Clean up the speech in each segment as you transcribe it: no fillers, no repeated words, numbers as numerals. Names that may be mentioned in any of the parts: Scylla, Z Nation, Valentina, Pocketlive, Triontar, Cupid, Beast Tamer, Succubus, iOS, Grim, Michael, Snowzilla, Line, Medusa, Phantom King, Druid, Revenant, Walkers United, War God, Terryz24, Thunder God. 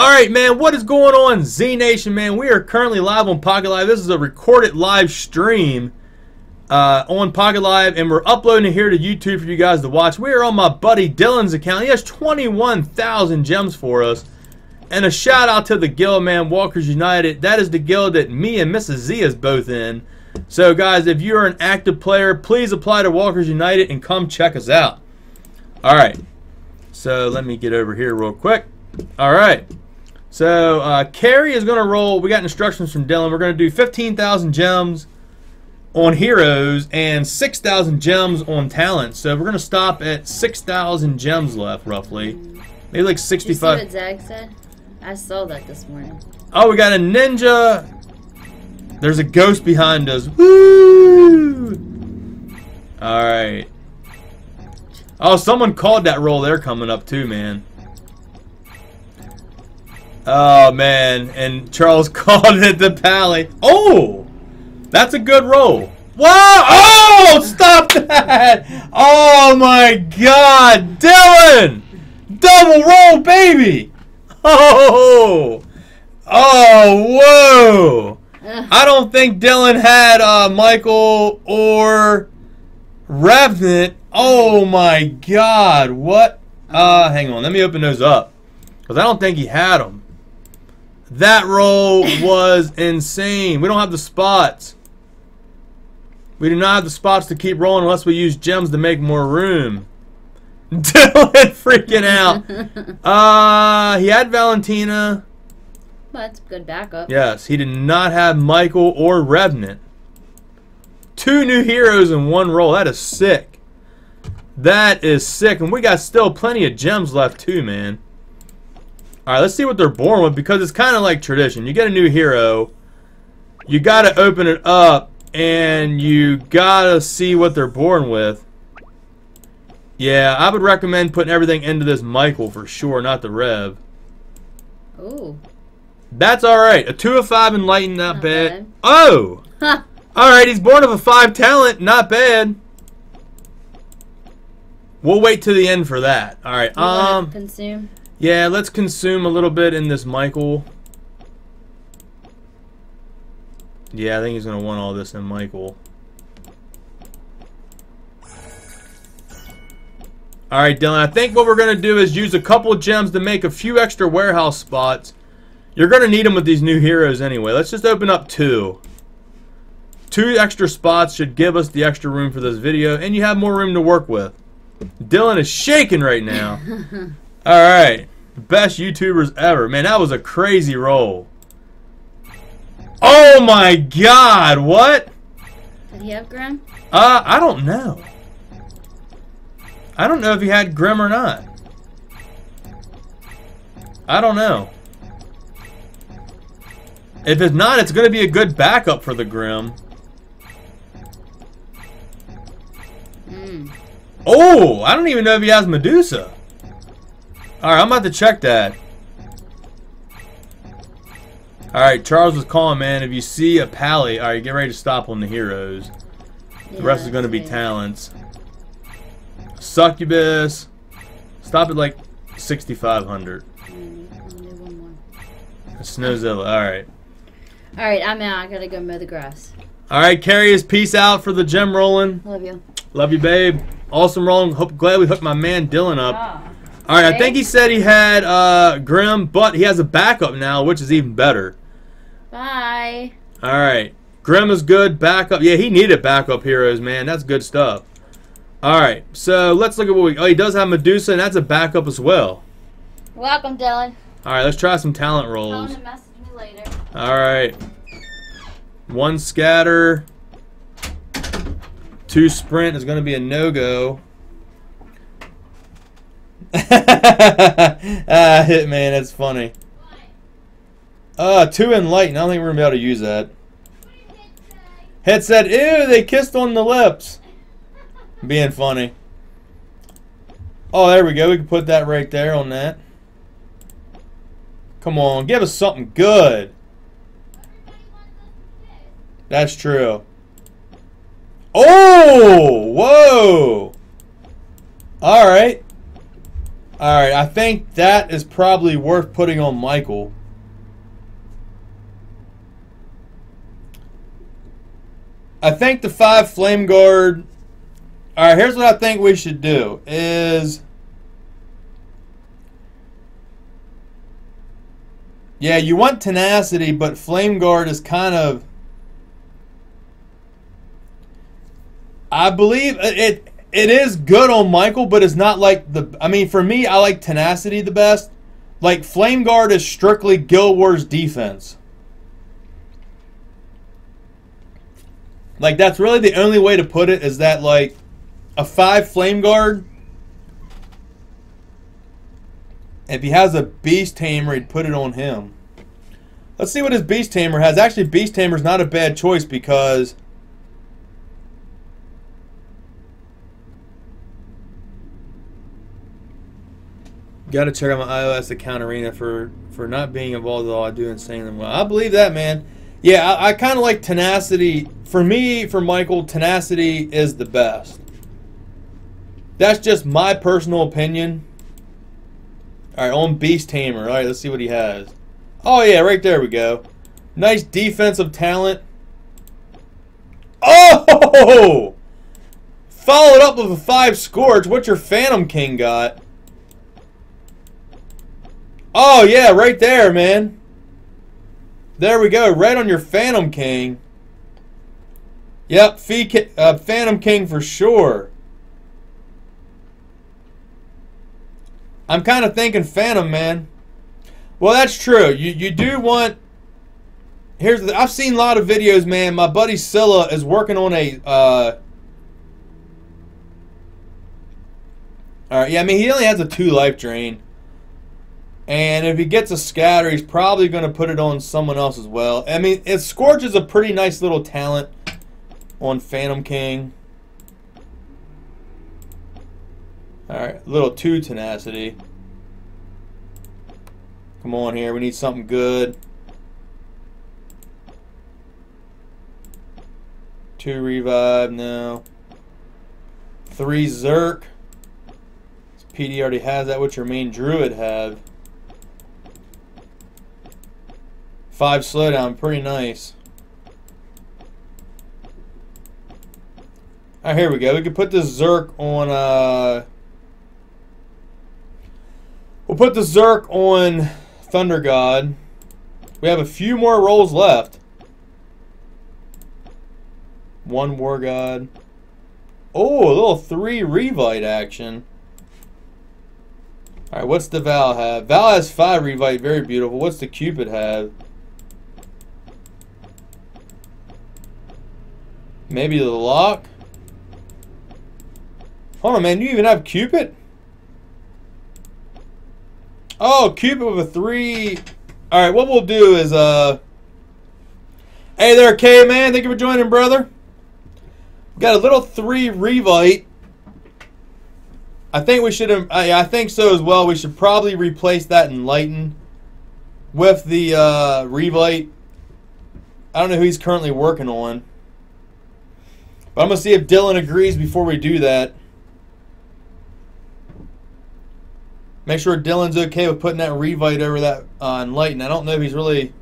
Alright, man, what is going on, Z Nation, man? We are currently live on Pocket Live. This is a recorded live stream on Pocket Live, and we're uploading it here to YouTube for you guys to watch. We are on my buddy Dylan's account. He has 21,000 gems for us. And a shout out to the guild, man, Walkers United. That is the guild that me and Mrs. Z is both in. So, guys, if you're an active player, please apply to Walkers United and come check us out. Alright, so let me get over here real quick. Alright. So, Carrie is going to roll. We got instructions from Dylan. We're going to do 15,000 gems on heroes and 6,000 gems on talents. So, we're going to stop at 6,000 gems left, roughly. Maybe like 65. You see what Zag said? I saw that this morning. Oh, we got a ninja. There's a ghost behind us. Woo! Alright. Oh, someone called that roll. They're coming up too, man. Oh, man, and Charles called it the Pally. Oh, that's a good roll. Wow, oh, stop that. Oh, my God, Dylan. Double roll, baby. Oh, oh, whoa. I don't think Dylan had Michael or Revenant. Oh, my God, what? Hang on, let me open those up, because I don't think he had them. That roll was insane. We don't have the spots. We do not have the spots to keep rolling unless we use gems to make more room. Dylan freaking out. He had Valentina. Well, that's good backup. Yes, he did not have Michael or Revenant. Two new heroes in one roll. That is sick. That is sick. And we got still plenty of gems left too, man. Alright, let's see what they're born with, because it's kind of like tradition. You get a new hero, you gotta open it up, and you gotta see what they're born with. Yeah, I would recommend putting everything into this Michael for sure, not the Rev. Ooh. That's alright. A 2 of 5 enlightened, not bad. Oh! Alright, he's born of a 5 talent, not bad. We'll wait to the end for that. Alright, consume. Yeah, let's consume a little bit in this Michael. Yeah, I think he's going to want all this in Michael. Alright, Dylan, I think what we're going to do is use a couple gems to make a few extra warehouse spots. You're going to need them with these new heroes anyway. Let's just open up 2. 2 extra spots should give us the extra room for this video, and you have more room to work with. Dylan is shaking right now. Alright, best YouTubers ever. Man, that was a crazy roll. Oh my God, what? Did he have Grim? I don't know. I don't know if he had Grim or not. I don't know. If it's not, it's going to be a good backup for the Grim. Mm. Oh, I don't even know if he has Medusa. Alright, I'm about to check that. Alright, Charles was calling, man. If you see a Pally, alright, get ready to stop on the heroes. Yeah, the rest is going to be talents. Succubus. Stop at like 6,500. Snowzilla, alright. Alright, I'm out. I gotta go mow the grass. Alright, Carrie is peace out for the gem rolling. Love you. Love you, babe. Awesome rolling. Glad we hooked my man Dylan up. Ah. Alright, I think he said he had Grim, but he has a backup now, which is even better. Bye. Alright. Grim is good. Backup. Yeah, he needed backup heroes, man. That's good stuff. Alright, so let's look at what we... Oh, he does have Medusa, and that's a backup as well. Welcome, Dylan. Alright, let's try some talent rolls. Message me later. Alright. 1 scatter. 2 sprint is going to be a no-go. Hitman, that's funny. 2 enlightened. I don't think we're gonna be able to use that. Headset, ew, they kissed on the lips. Being funny. Oh, there we go. We can put that right there on that. Come on, give us something good. That's true. Oh, whoa. All right. Alright, I think that is probably worth putting on Michael. I think the 5 Flame Guard... Alright, here's what I think we should do, is... Yeah, you want Tenacity, but Flame Guard is kind of... I believe it is good on Michael, but it's not like the... I mean, for me, I like Tenacity the best. Like, Flame Guard is strictly Guild Wars defense. Like, that's really the only way to put it, is that, like, a 5 Flame Guard... If he has a Beast Tamer, he'd put it on him. Let's see what his Beast Tamer has. Actually, Beast Tamer's not a bad choice because... Gotta check out my iOS account arena for not being involved at all. I do insanely well. I believe that, man. Yeah, I kind of like Tenacity. For me, for Michael, Tenacity is the best. That's just my personal opinion. Alright, on Beast Tamer. Alright, let's see what he has. Oh yeah, right there we go. Nice defensive talent. Oh! Followed up with a 5 Scourge. What's your Phantom King got? Oh yeah, right there, man. There we go. Right on your Phantom King. Yep, Phantom King for sure. I'm kind of thinking Phantom, man. Well, that's true. You do want... Here's the... I've seen a lot of videos, man. My buddy Scylla is working on a... Alright, yeah, I mean, he only has a 2 life drain. And if he gets a scatter, he's probably going to put it on someone else as well. I mean, Scourge is a pretty nice little talent on Phantom King. Alright, little 2 Tenacity. Come on here, we need something good. 2 Revive, no. 3 Zerk. This PD already has that, which your main Druid have. 5 Slowdown, pretty nice. Alright, here we go. We can put this Zerk on, We'll put the Zerk on Thunder God. We have a few more rolls left. 1 War God. Oh, a little 3 Revite action. Alright, what's the Val have? Val has 5 Revite, very beautiful. What's the Cupid have? Maybe the Lock? Hold on, man, you even have Cupid? Oh, Cupid with a 3. Alright, what we'll do is, Hey there, K-Man. Thank you for joining, brother. We got a little 3 Revite. I think we should... I think so as well. We should probably replace that Enlighten with the, Revite. I don't know who he's currently working on. But I'm going to see if Dylan agrees before we do that. Make sure Dylan's okay with putting that Revite over that Enlighten. I don't know if he's really...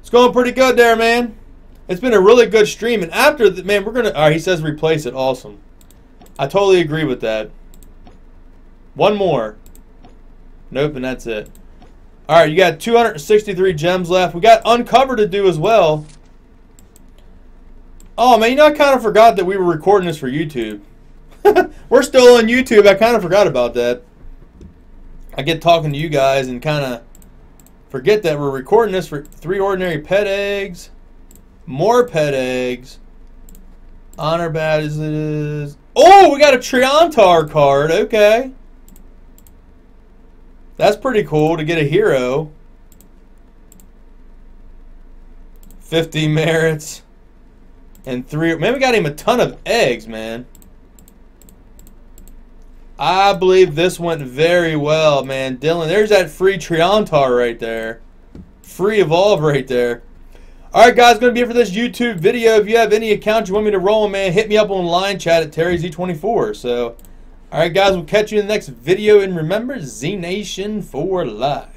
It's going pretty good there, man. It's been a really good stream. And after the... Man, we're going to... Alright, he says replace it. Awesome. I totally agree with that. 1 more. Nope, and that's it. Alright, you got 263 gems left. We got Uncover to do as well. Oh, man, you know, I kind of forgot that we were recording this for YouTube. We're still on YouTube. I kind of forgot about that. I get talking to you guys and kind of forget that we're recording this for 3 ordinary pet eggs, more pet eggs, honor badge as it is. Oh, we got a Triontar card. Okay. That's pretty cool to get a hero. 50 merits and 3. Man, we got him a ton of eggs, man. I believe this went very well, man. Dylan, there's that free Triontar right there. Free Evolve right there. Alright, guys, going to be it for this YouTube video. If you have any account you want me to roll, man, hit me up on line chat at TerryZ24. So, Alright guys, we'll catch you in the next video, and remember, Z Nation for life.